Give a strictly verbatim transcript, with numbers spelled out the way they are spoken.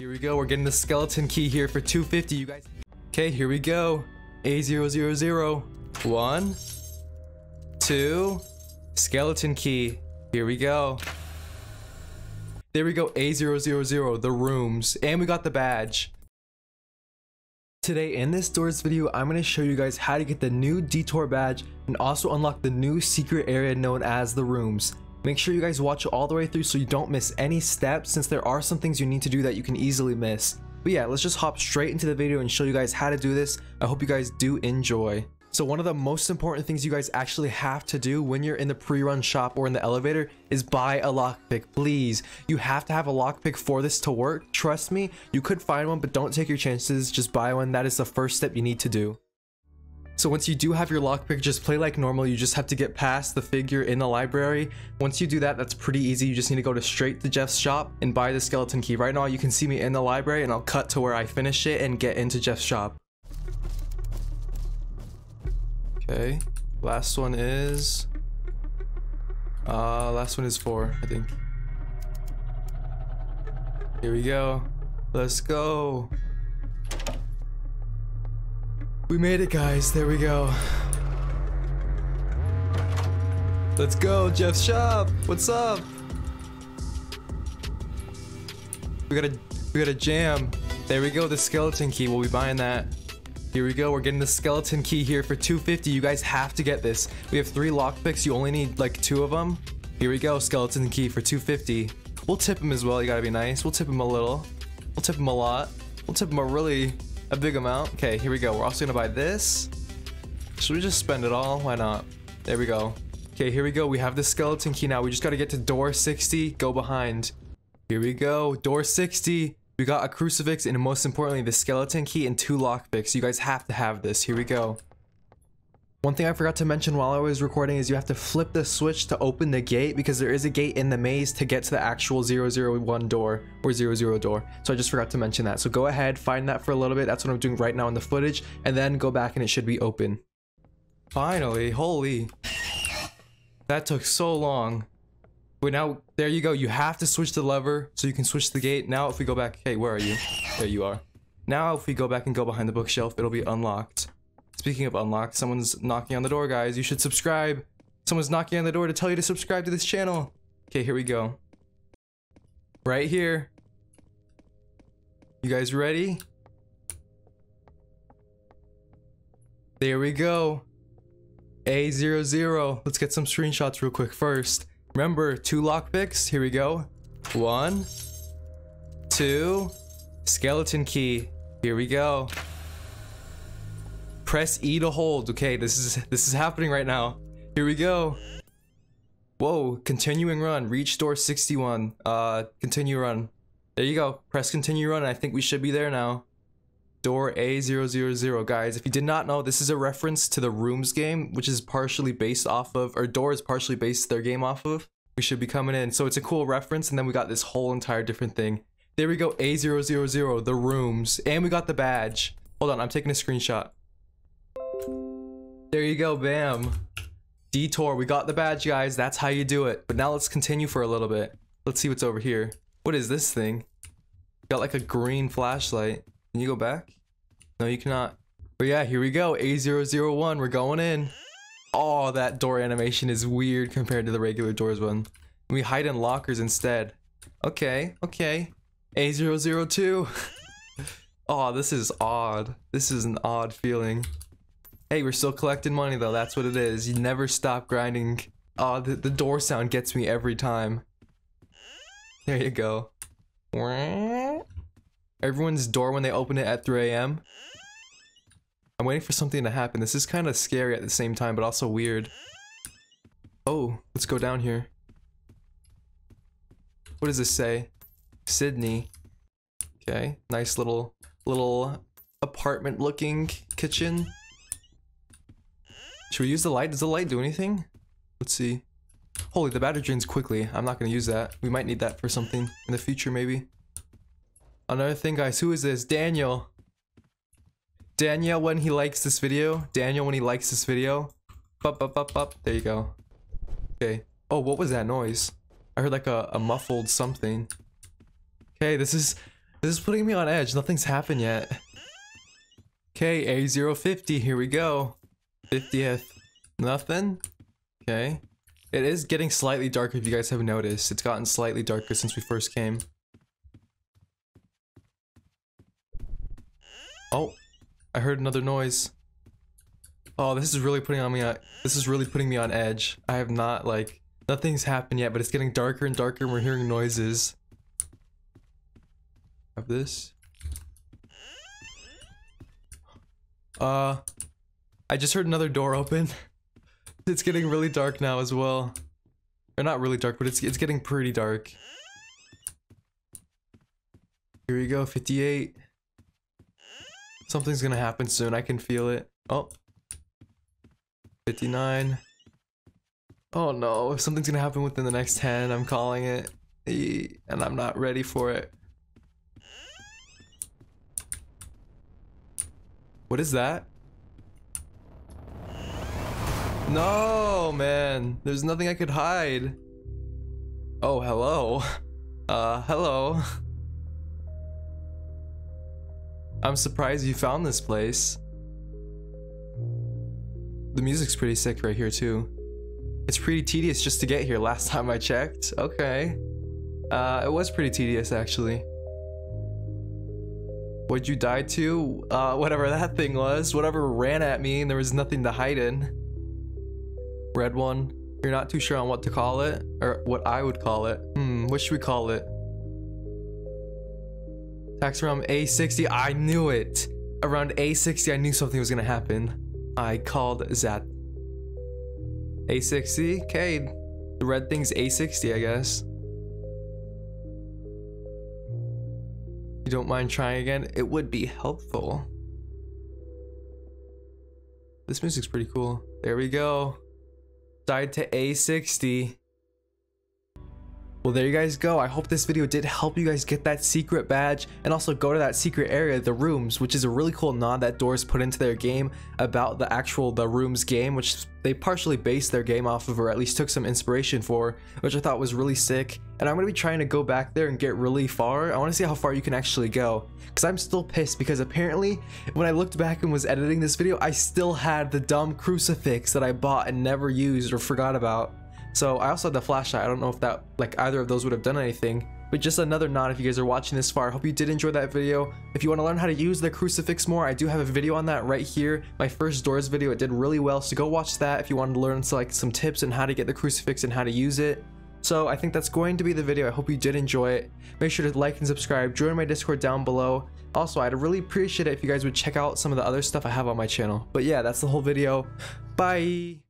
Here we go, we're getting the skeleton key here for two fifty, you guys. Okay, here we go. A zero zero zero. One. Two. Skeleton key. Here we go. There we go, A zero zero zero, the rooms. And we got the badge. Today in this Doors video, I'm going to show you guys how to get the new detour badge and also unlock the new secret area known as the rooms. Make sure you guys watch all the way through so you don't miss any steps, since there are some things you need to do that you can easily miss. But yeah, let's just hop straight into the video and show you guys how to do this. I hope you guys do enjoy. So one of the most important things you guys actually have to do when you're in the pre-run shop or in the elevator is buy a lockpick, please. You have to have a lockpick for this to work. Trust me, you could find one, but don't take your chances. Just buy one. That is the first step you need to do. So once you do have your lockpick, just play like normal. You just have to get past the figure in the library. Once you do that, that's pretty easy. You just need to go to straight to Jeff's shop and buy the skeleton key. Right now, you can see me in the library, and I'll cut to where I finish it and get into Jeff's shop. Okay, last one is... Uh, last one is four, I think. Here we go. Let's go. We made it, guys. There we go. Let's go, Jeff's shop. What's up? We got a we got a jam. There we go. The skeleton key. We'll be buying that. Here we go. We're getting the skeleton key here for two fifty. You guys have to get this. We have three lockpicks. You only need like two of them. Here we go. Skeleton key for two fifty. We'll tip him as well. You gotta be nice. We'll tip him a little. We'll tip him a lot. We'll tip him a really. A big amount. Okay, here we go. We're also gonna buy this. Should we just spend it all? Why not? There we go. Okay, here we go. We have the skeleton key now. We just gotta get to door sixty. Go behind. Here we go. Door sixty. We got a crucifix and most importantly, the skeleton key and two lockpicks. You guys have to have this. Here we go. One thing I forgot to mention while I was recording is you have to flip the switch to open the gate, because there is a gate in the maze to get to the actual zero zero one door or zero zero door. So I just forgot to mention that. So go ahead, find that for a little bit. That's what I'm doing right now in the footage, and then go back and it should be open. Finally, holy. That took so long. But now, there you go. You have to switch the lever so you can switch the gate. Now if we go back, hey, where are you? There you are. Now if we go back and go behind the bookshelf, it'll be unlocked. Speaking of unlocked, someone's knocking on the door, guys. You should subscribe. Someone's knocking on the door to tell you to subscribe to this channel. Okay, here we go. Right here. You guys ready? There we go. A zero zero. Let's get some screenshots real quick first. Remember, two lockpicks. Here we go. One. Two. Skeleton key. Here we go. Press E to hold. Okay, this is this is happening right now. Here we go. Whoa, continuing run. Reach door sixty-one. Uh, continue run. There you go. Press continue run. And I think we should be there now. Door A zero zero zero, guys. If you did not know, this is a reference to the Rooms game, which is partially based off of, or Door is partially based their game off of. We should be coming in. So it's a cool reference, and then we got this whole entire different thing. There we go, A zero zero zero, the Rooms. And we got the badge. Hold on, I'm taking a screenshot. There you go, bam. Detour, we got the badge, guys. That's how you do it. But now let's continue for a little bit. Let's see what's over here. What is this thing? Got like a green flashlight. Can you go back? No, you cannot. But yeah, here we go, A zero zero one, we're going in. Oh, that door animation is weird compared to the regular Doors one. We hide in lockers instead. Okay, okay. A zero zero two. Oh, this is odd. This is an odd feeling. Hey, we're still collecting money though, that's what it is. You never stop grinding. Oh, the, the door sound gets me every time. There you go. Everyone's door when they open it at three A M I'm waiting for something to happen. This is kind of scary at the same time, but also weird. Oh, let's go down here. What does this say? Sydney. Okay, nice little, little apartment looking kitchen. Should we use the light? Does the light do anything? Let's see. Holy, the battery drains quickly. I'm not going to use that. We might need that for something in the future, maybe. Another thing, guys. Who is this? Daniel. Daniel when he likes this video. Daniel when he likes this video. Bup, bup, bup, bup. There you go. Okay. Oh, what was that noise? I heard like a, a muffled something. Okay, this is... This is putting me on edge. Nothing's happened yet. Okay, A zero fifty. Here we go. fiftieth. Nothing. Okay. It is getting slightly darker if you guys haven't noticed. It's gotten slightly darker since we first came. Oh, I heard another noise. Oh, this is really putting on me. On, this is really putting me on edge. I have not like nothing's happened yet, but it's getting darker and darker, and we're hearing noises. Have this. Uh, I just heard another door open. It's getting really dark now as well. Or not really dark, but it's it's getting pretty dark. Here we go, fifty-eight. Something's gonna happen soon. I can feel it. Oh. fifty-nine. Oh no, something's gonna happen within the next ten. I'm calling it. And I'm not ready for it. What is that? No, man. There's nothing I could hide. Oh, hello. Uh, hello. I'm surprised you found this place. The music's pretty sick right here too. It's pretty tedious just to get here last time I checked. Okay. Uh, it was pretty tedious actually. What'd you die to? Uh, whatever that thing was. Whatever ran at me and there was nothing to hide in. Red one. You're not too sure on what to call it? Or what I would call it. Hmm, what should we call it? Tax around A sixty, I knew it! Around A sixty, I knew something was gonna happen. I called that. A sixty? Okay. The red thing's A sixty, I guess. You don't mind trying again? It would be helpful. This music's pretty cool. There we go. Died to A sixty. Well, there you guys go. I hope this video did help you guys get that secret badge and also go to that secret area, the rooms, which is a really cool nod that Doors put into their game about the actual the rooms game, which they partially based their game off of, or at least took some inspiration for, which I thought was really sick. And I'm going to be trying to go back there and get really far. I want to see how far you can actually go, because I'm still pissed because apparently when I looked back and was editing this video, I still had the dumb crucifix that I bought and never used or forgot about. So I also had the flashlight. I don't know if that, like, either of those would have done anything, but just another nod if you guys are watching this far. I hope you did enjoy that video. If you want to learn how to use the crucifix more, I do have a video on that right here. My first Doors video, it did really well, so go watch that if you wanted to learn so, like, some tips on how to get the crucifix and how to use it. So I think that's going to be the video. I hope you did enjoy it. Make sure to like and subscribe. Join my Discord down below. Also, I'd really appreciate it if you guys would check out some of the other stuff I have on my channel. But yeah, that's the whole video. Bye!